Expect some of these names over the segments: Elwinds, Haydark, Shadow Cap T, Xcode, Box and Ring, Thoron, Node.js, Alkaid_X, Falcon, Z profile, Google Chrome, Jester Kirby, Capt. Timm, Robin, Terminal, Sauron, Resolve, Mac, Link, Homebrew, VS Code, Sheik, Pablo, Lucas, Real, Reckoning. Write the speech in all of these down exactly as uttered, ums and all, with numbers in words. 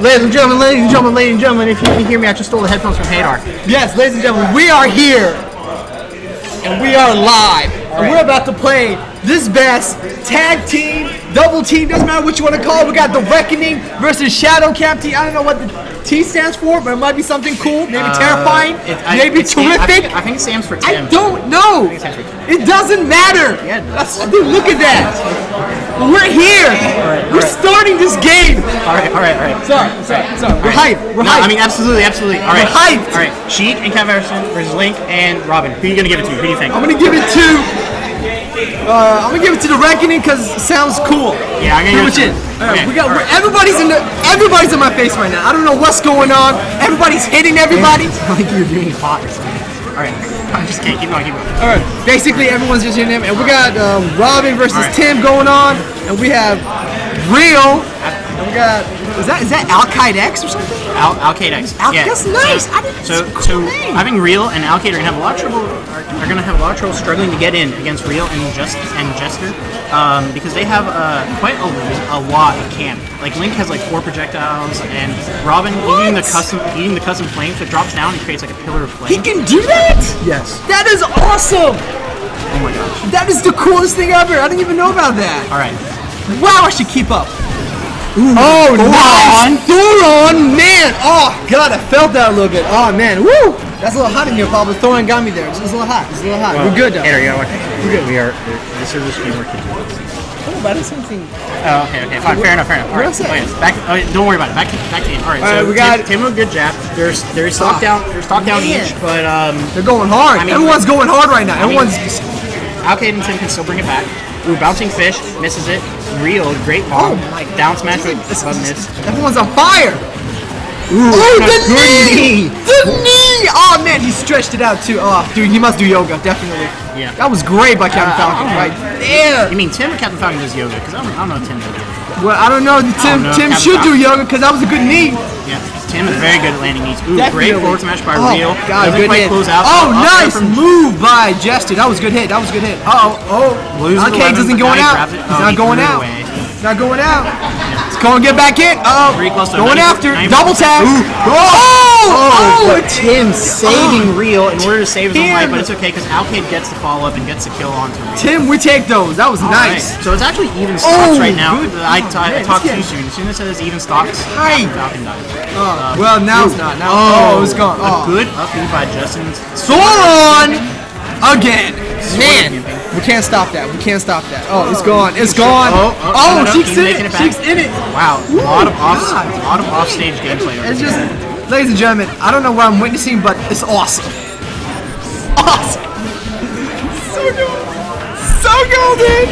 Ladies and gentlemen, ladies and gentlemen, ladies and gentlemen, if you can hear me, I just stole the headphones from Haydark. Yes, ladies and gentlemen, we are here, and we are live, and right. We're about to play this best tag team, double team, doesn't matter what you want to call it. We got the Reckoning versus Shadow Cap T. I don't know what the T stands for, but it might be something cool, maybe uh, terrifying, it, I, maybe it's terrific. I, I think it stands for Tim. I don't know. I think it, it doesn't matter. Yeah, it does. Dude, look at that. We're here! All right, all We're right. starting this game! Alright, alright, alright. Sorry, sorry, sorry. We're right. hyped. We're no, hyped. I mean, absolutely, absolutely. All right. We're hyped! Alright, Sheik and Capt. Timm versus Link and Robin. Who are you going to give it to? Who do you think? I'm going to give it to... Uh, I'm going to give it to the Reckoning because it sounds cool. Yeah, I'm going to give it to... Right, okay. we got, right. Everybody's in the... Everybody's in my face right now. I don't know what's going on. Everybody's hitting everybody. It's like you're doing pot or something. Alright, I just can't keep on, keep on. Alright, basically everyone's just hitting him, and we got um, Robin versus right. Tim going on, and we have Real, and we got, is that is that Alkaid_X or something? Al Alkaid_X, Al yeah. That's nice, I think so, it's a cool so name. I think Real and Alkaid are going to have a lot of trouble, are, are going to have a lot of trouble struggling to get in against Real and, Just, and Jester, um, because they have uh, quite a, a lot of camp. Like, Link has like four projectiles, and Robin eating the custom eating the custom flames that drops down and creates like a pillar of flame. He can do that? Yes. That is awesome! Oh my gosh. That is the coolest thing ever! I didn't even know about that. Alright. Wow, I should keep up. Ooh, oh, Thoron. Nice! Thoron! Man! Oh, God, I felt that a little bit. Oh, man. Woo! That's a little hot in here, Pablo. Thoron got me there. It's a little hot. It's a little hot. Well, we're good, though. Hey, you gotta watch it. We're good. We are. This is the stream we're keeping. Oh, that is something. Oh, okay, okay, fine, fair enough, fair enough. All right. Oh, yes. Back. Oh, yeah, don't worry about it. Back to back to him. All right. All right, so we got Tim with good jab. There's there's stock oh, down. There's stock down each, but um. They're going hard. I mean, everyone's going hard right now. I Everyone's. Alkaid and Tim can still bring it back. Ooh, bouncing fish misses it. Real great bomb. Oh my. Down smash with this miss. Everyone's on fire. Ooh, oh, the knee! knee! The knee! Oh man, he stretched it out too. Oh, dude, he must do yoga, definitely. Yeah. That was great by Captain uh, Falcon, right there. You mean Tim or Captain Falcon does yoga? Because I, I don't know if Tim does yoga. Well, I don't know. Tim, don't know Tim should Falcon. do yoga because that was a good knee. Yeah, Tim is very good at landing knees. Ooh, definitely. Great forward smash by oh, Real. God, good hit. Close out. Oh, nice move by Jester. That was a good hit. That was a good hit. Uh oh, oh. Okay, isn't going out. He's oh, not he going out. Away. He's not going out. Going to get back in. Uh oh, going after. Double tap. Oh, oh, oh, Tim saving Real in order to save his own life, but it's okay because Alkaid gets the follow up and gets the kill onto Real. Tim, we take those. That was nice. So it's actually even stocks right now. I talked too soon. As soon as it says even stocks, Falcon dies. Well, now it's not. Oh, it's gone. A good up by Justin. Sauron again. Man. We can't stop that. We can't stop that. Oh, it's gone. It's gone. Oh, oh, oh, oh no, no, Sheik's in it. it Sheik's in it. Wow. Ooh, a lot of off, a lot of offstage gameplay. It's just, ladies and gentlemen, I don't know what I'm witnessing, but it's awesome. Awesome. So good. So golden.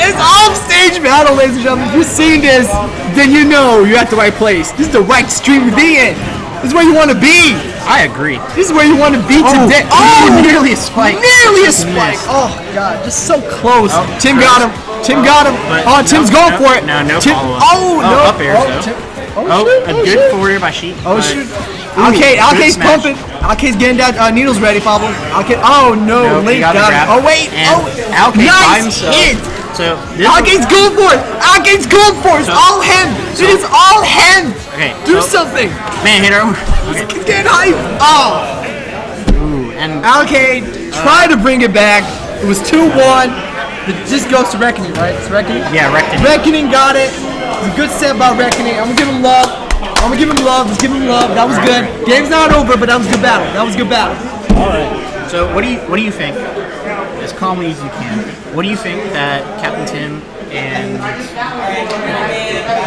It's offstage battle, ladies and gentlemen. If you've seen this, then you know you're at the right place. This is the right stream to be in. This is where you want to be. I agree. This is where you want to be oh, today. Oh, nearly a spike. Nearly a spike. Missed. Oh, God. Just so close. Oh, Tim gross. got him. Tim oh, got him. Oh, Tim's no, going no, for it. No, no Tim, Oh, no. Oh, up airs, oh, though. Tim, oh, oh shoot, a oh, good forward air by Sheik. Oh, shoot. Okay, Alkaid's pumping. Alkaid's getting down. Uh, needle's ready, Pablo. Alkaid. Oh, no. no Link got him. Oh, wait. And oh, Alkaid nice hit. So Alkaid's going for it. Alkaid's going for it. It's all him. It is all him. Okay. Do something. Man, hit her. Okay. He's getting hype. Oh. Ooh, and Alkaid uh, tried to bring it back. It was two one. It just goes to Reckoning, right? It's Reckoning? Yeah, Reckoning. Reckoning got it. It was a good set by Reckoning. I'm going to give him love. I'm going to give him love. Let's give him love. That was right, good. Right. Game's not over, but that was a good battle. That was a good battle. All right. So what do you, what do you think, as calmly as you can, what do you think that Captain Timm and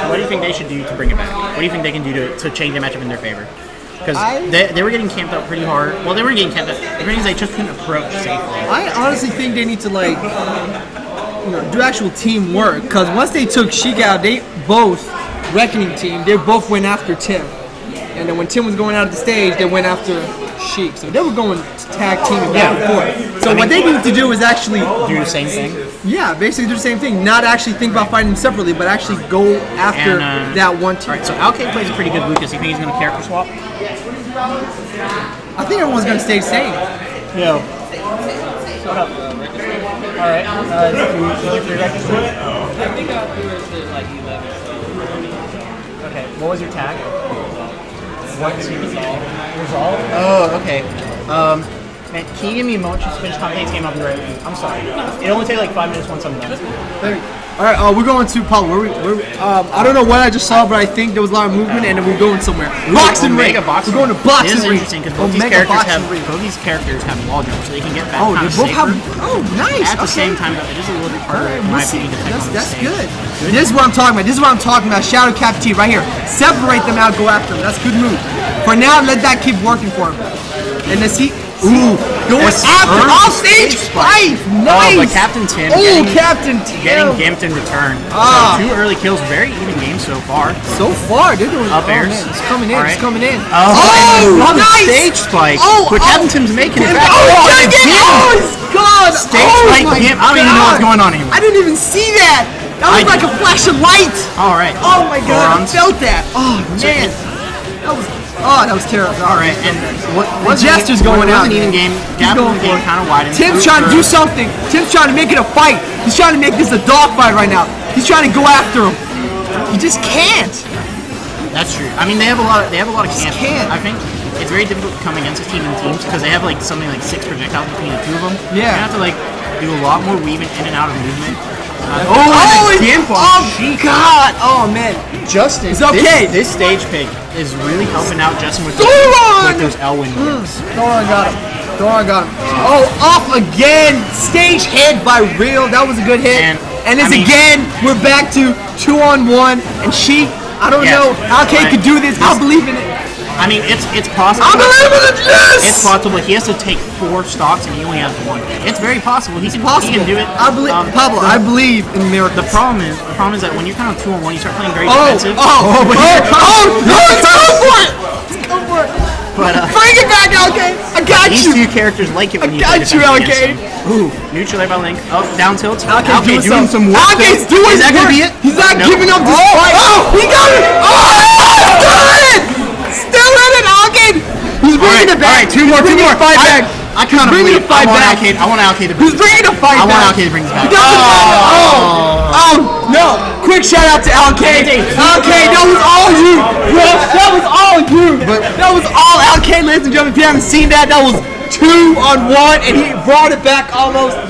what do you think they should do to bring it back? What do you think they can do to, to change the matchup in their favor? Because they, they were getting camped out pretty hard. Well, they were getting camped out. The thing is, they just couldn't approach safely. I honestly think they need to, like, you know, do actual teamwork. Because once they took Sheik out, they both, Reckoning team, they both went after Tim. And then when Tim was going out of the stage, they went after Sheik. So they were going to tag team back and forth. So I mean, what they need to do is actually do the same thing. Yeah, basically do the same thing. Not actually think about fighting them separately, but actually go after and, uh, that one team. Alright, so Alkaid plays a pretty good Lucas. You think he's going to character swap? I think everyone's going to stay the same. Yeah. What up? Alright. Uh, did you do your record? I think I was like eleven. Okay. What was your tag? What is your resolve? Resolve? Oh, okay. Um, man, can you give me a moment just to finish Company's game? I'll be right with you. I'm sorry. It only takes like five minutes once I'm done. Alright, uh, we're going to Pablo. We're, we're, um, I don't know what I just saw, but I think there was a lot of movement and then we're going somewhere. Box and Ring! We're going to Box and Ring! This is interesting because both, both these characters have wall jump, so they can get back oh, kind of safer. Have, oh, nice! At the okay. same time, though, it is a little bit harder right, in my opinion to pick on the stage. That's good. good. This is what I'm talking about. This is what I'm talking about. Shadow Cap T right here. Separate them out, go after them. That's a good move. For now, let that keep working for him. And let's see. Ooh, going after offstage five! Nice! Oh, but Captain Timm oh, Captain Timm getting gimped in return. Ah. So two early kills, very even game so far. So far, dude. Up airs. Oh, it's coming in, right. it's coming in. Oh, oh nice! Stage spike, oh, but Captain Tim's making it back. Oh, oh, oh, it's gone! Stage oh, spike gimp, I don't even know what's going on anymore. I didn't even see that! That was I like did. a flash of light! Alright. Oh my god, Thorons. I felt that. Oh, man. That was... Oh, that was terrible. All right, and what, what Jester's going out. Even game, Gap going game kind of wide. Tim's trying to do something. Tim's trying to make it a fight. He's trying to make this a dog fight right now. He's trying to go after him. He just can't. That's true. I mean, they have a lot. Of, they have a lot of camp. I think it's very difficult to come against a team in teams because they have like something like six projectiles between the two of them. Yeah. You have to like do a lot more weaving in and out of movement. Uh, oh, oh, it's, oh Sheik. God! Oh man, Justin. It's okay. This, this stage pick is really helping out Justin with, the, with those Elwinds. Thoron got him. Thoron got him. Oh, off again. Stage hit by Real. That was a good hit. And, and it's I mean, again, we're back to two on one. And she, I don't yeah, know. Alkaid could do this. I believe in it. I mean, it's it's possible. I believe in it, yes! It's possible. He has to take four stocks and he only has one. It's very possible. He, it's can, possible. he can do it. I believe, um, Pablo, the, I believe in miracles. The problem is, the problem is that when you're kind of two on one, you start playing very oh, defensive. Oh, oh, oh, oh, no, let's go for it! Let's go for it! But, uh, bring it back, Alkaid! I got these you! These two characters like it when I you got you, Alkaid! Ooh. Neutral by Link. Up, down tilt. Alkaid doing, doing some work. Alkaid's doing work! Is that going to be it? He's not no. giving up this oh, fight! Oh, he got it! Oh, got it! Still in it, Alkaid! He's bringing right, it back! Alright, two more, two more! Fight back! I, I kind of believe it. I want Alkaid to bring He's bringing the fight back! I want Alkaid to bring this back. He oh. oh! no! Quick shout out to Alkaid! Alkaid, that was all you! That was all you! That was all Alkaid, ladies and gentlemen. If you haven't seen that, that was two on one, and he brought it back almost.